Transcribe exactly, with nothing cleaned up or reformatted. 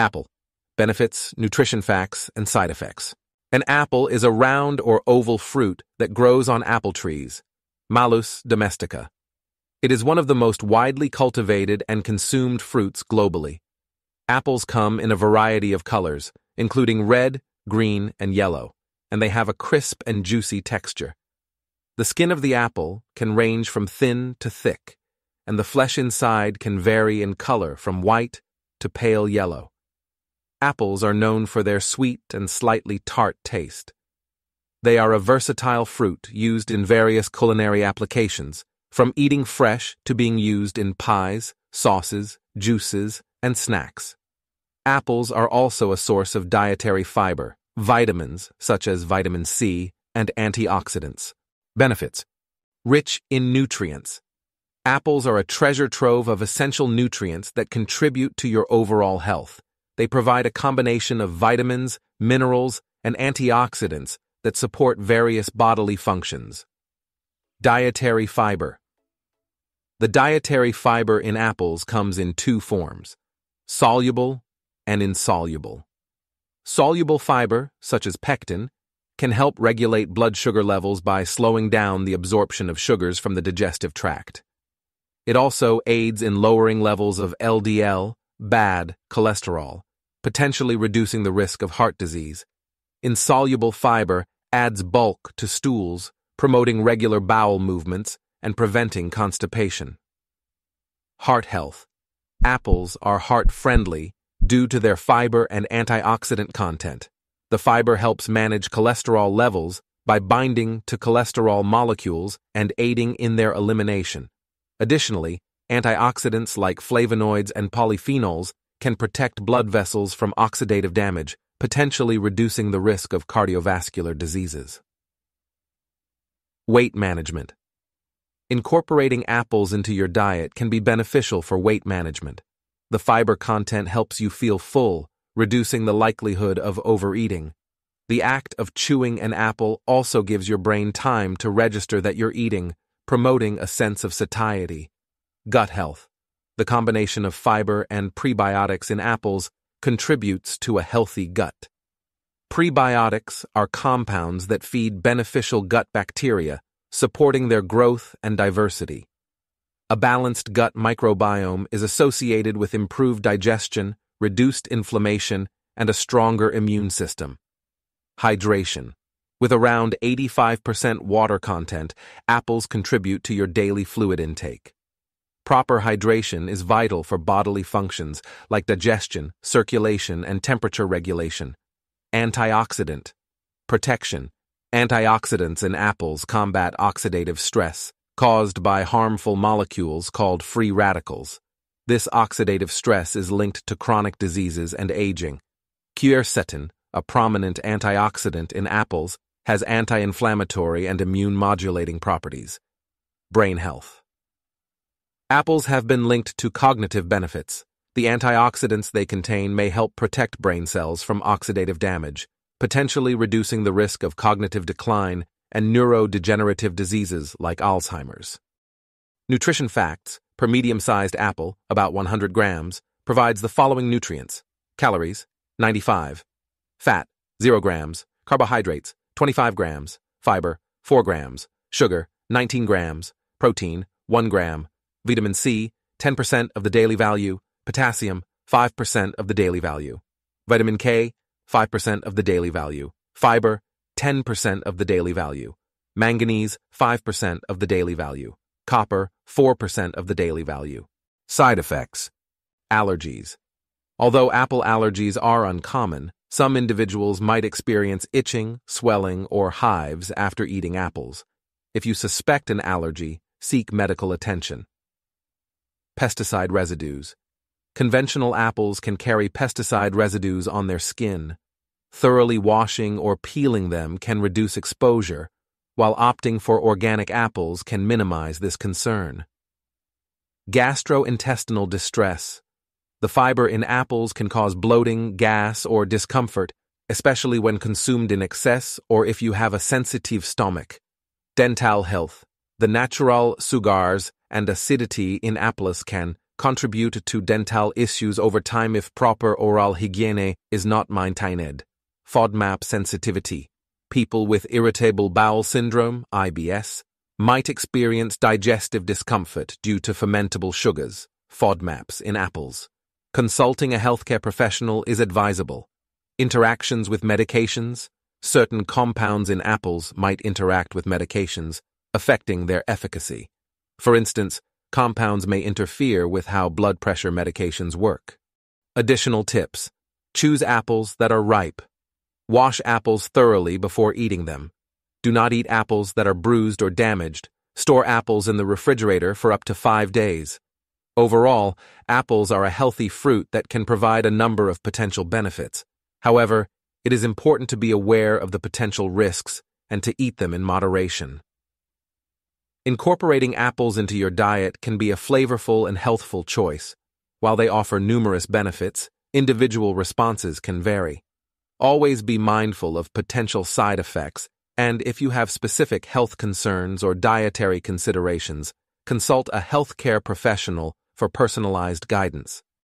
Apple. Benefits, nutrition facts, and side effects. An apple is a round or oval fruit that grows on apple trees, Malus domestica. It is one of the most widely cultivated and consumed fruits globally. Apples come in a variety of colors, including red, green, and yellow, and they have a crisp and juicy texture. The skin of the apple can range from thin to thick, and the flesh inside can vary in color from white to pale yellow. Apples are known for their sweet and slightly tart taste. They are a versatile fruit used in various culinary applications, from eating fresh to being used in pies, sauces, juices, and snacks. Apples are also a source of dietary fiber, vitamins such as vitamin C, and antioxidants. Benefits: rich in nutrients. Apples are a treasure trove of essential nutrients that contribute to your overall health. They provide a combination of vitamins, minerals, and antioxidants that support various bodily functions. Dietary fiber. The dietary fiber in apples comes in two forms: soluble and insoluble. Soluble fiber, such as pectin, can help regulate blood sugar levels by slowing down the absorption of sugars from the digestive tract. It also aids in lowering levels of L D L, bad cholesterol, potentially reducing the risk of heart disease. Insoluble fiber adds bulk to stools, promoting regular bowel movements and preventing constipation. Heart health. Apples are heart-friendly due to their fiber and antioxidant content. The fiber helps manage cholesterol levels by binding to cholesterol molecules and aiding in their elimination. Additionally, antioxidants like flavonoids and polyphenols can protect blood vessels from oxidative damage, potentially reducing the risk of cardiovascular diseases. Weight management. Incorporating apples into your diet can be beneficial for weight management. The fiber content helps you feel full, reducing the likelihood of overeating. The act of chewing an apple also gives your brain time to register that you're eating, promoting a sense of satiety. Gut health. The combination of fiber and prebiotics in apples contributes to a healthy gut. Prebiotics are compounds that feed beneficial gut bacteria, supporting their growth and diversity. A balanced gut microbiome is associated with improved digestion, reduced inflammation, and a stronger immune system. Hydration. With around eighty-five percent water content, apples contribute to your daily fluid intake. Proper hydration is vital for bodily functions like digestion, circulation, and temperature regulation. Antioxidant protection. Antioxidants in apples combat oxidative stress caused by harmful molecules called free radicals. This oxidative stress is linked to chronic diseases and aging. Quercetin, a prominent antioxidant in apples, has anti-inflammatory and immune-modulating properties. Brain health. Apples have been linked to cognitive benefits. The antioxidants they contain may help protect brain cells from oxidative damage, potentially reducing the risk of cognitive decline and neurodegenerative diseases like Alzheimer's. Nutrition facts per medium-sized apple, about one hundred grams, provides the following nutrients: calories, ninety-five, fat, zero grams, carbohydrates, twenty-five grams, fiber, four grams, sugar, nineteen grams, protein, one gram, vitamin C, ten percent of the daily value, potassium, five percent of the daily value, vitamin K, five percent of the daily value, fiber, ten percent of the daily value, manganese, five percent of the daily value, copper, four percent of the daily value. Side effects. Allergies. Although apple allergies are uncommon, some individuals might experience itching, swelling, or hives after eating apples. If you suspect an allergy, seek medical attention. Pesticide residues. Conventional apples can carry pesticide residues on their skin. Thoroughly washing or peeling them can reduce exposure, while opting for organic apples can minimize this concern. Gastrointestinal distress. The fiber in apples can cause bloating, gas, or discomfort, especially when consumed in excess or if you have a sensitive stomach. Dental health. The natural sugars and acidity in apples can contribute to dental issues over time if proper oral hygiene is not maintained. FODMAP sensitivity. People with irritable bowel syndrome, I B S, might experience digestive discomfort due to fermentable sugars, FODMAPs, in apples. Consulting a healthcare professional is advisable. Interactions with medications. Certain compounds in apples might interact with medications, affecting their efficacy. For instance, compounds may interfere with how blood pressure medications work. Additional tips. Choose apples that are ripe. Wash apples thoroughly before eating them. Do not eat apples that are bruised or damaged. Store apples in the refrigerator for up to five days. Overall, apples are a healthy fruit that can provide a number of potential benefits. However, it is important to be aware of the potential risks and to eat them in moderation. Incorporating apples into your diet can be a flavorful and healthful choice. While they offer numerous benefits, individual responses can vary. Always be mindful of potential side effects, and if you have specific health concerns or dietary considerations, consult a healthcare professional for personalized guidance.